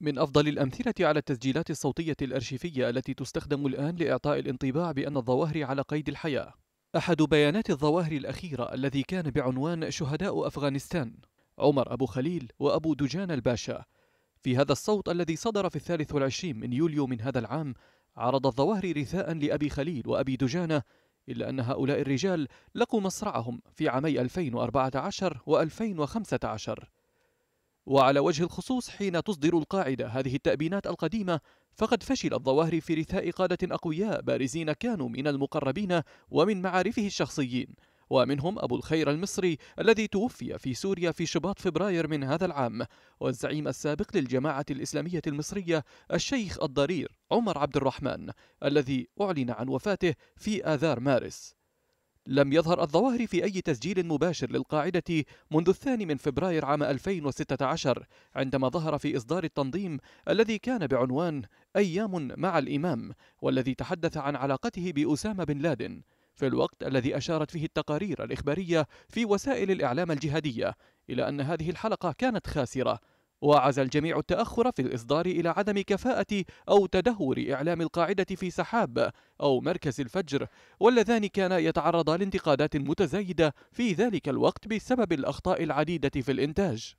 من أفضل الأمثلة على التسجيلات الصوتية الأرشيفية التي تستخدم الآن لإعطاء الانطباع بأن الظواهري على قيد الحياة أحد بيانات الظواهري الأخيرة الذي كان بعنوان شهداء أفغانستان، عمر أبو خليل وأبو دجان الباشا. في هذا الصوت الذي صدر في 23 من يوليو من هذا العام، عرض الظواهري رثاء لأبي خليل وأبي دجانة، إلا أن هؤلاء الرجال لقوا مصرعهم في عامي 2014 و2015. وعلى وجه الخصوص حين تصدر القاعدة هذه التأبينات القديمة، فقد فشل الظواهري في رثاء قادة أقوياء بارزين كانوا من المقربين ومن معارفه الشخصيين، ومنهم أبو الخير المصري الذي توفي في سوريا في شباط فبراير من هذا العام، والزعيم السابق للجماعة الإسلامية المصرية الشيخ الضرير عمر عبد الرحمن الذي أعلن عن وفاته في آذار مارس. لم يظهر الظواهري في أي تسجيل مباشر للقاعدة منذ 2 فبراير عام 2016، عندما ظهر في إصدار التنظيم الذي كان بعنوان أيام مع الإمام، والذي تحدث عن علاقته بأسامة بن لادن، في الوقت الذي أشارت فيه التقارير الإخبارية في وسائل الإعلام الجهادية إلى أن هذه الحلقة كانت خاسرة، وعزى الجميع التأخر في الإصدار إلى عدم كفاءة أو تدهور إعلام القاعدة في سحاب أو مركز الفجر، واللذان كانا يتعرضا لانتقادات متزايدة في ذلك الوقت بسبب الأخطاء العديدة في الإنتاج.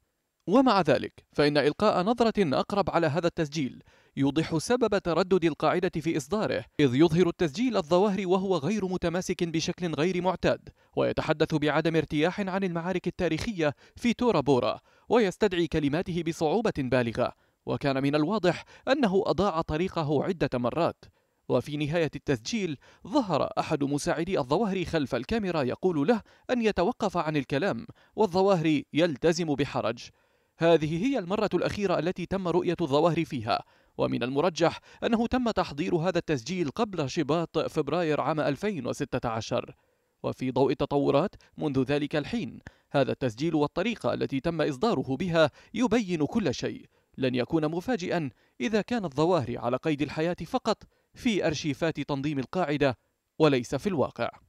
ومع ذلك فإن إلقاء نظرة أقرب على هذا التسجيل يوضح سبب تردد القاعدة في إصداره، إذ يظهر التسجيل الظواهري وهو غير متماسك بشكل غير معتاد، ويتحدث بعدم ارتياح عن المعارك التاريخية في تورابورا، ويستدعي كلماته بصعوبة بالغة، وكان من الواضح أنه أضاع طريقه عدة مرات. وفي نهاية التسجيل ظهر أحد مساعدي الظواهري خلف الكاميرا يقول له أن يتوقف عن الكلام، والظواهري يلتزم بحرج. هذه هي المرة الأخيرة التي تم رؤية الظواهري فيها، ومن المرجح أنه تم تحضير هذا التسجيل قبل شباط فبراير عام 2016. وفي ضوء التطورات منذ ذلك الحين، هذا التسجيل والطريقة التي تم إصداره بها يبين كل شيء. لن يكون مفاجئا إذا كان الظواهري على قيد الحياة فقط في أرشيفات تنظيم القاعدة وليس في الواقع.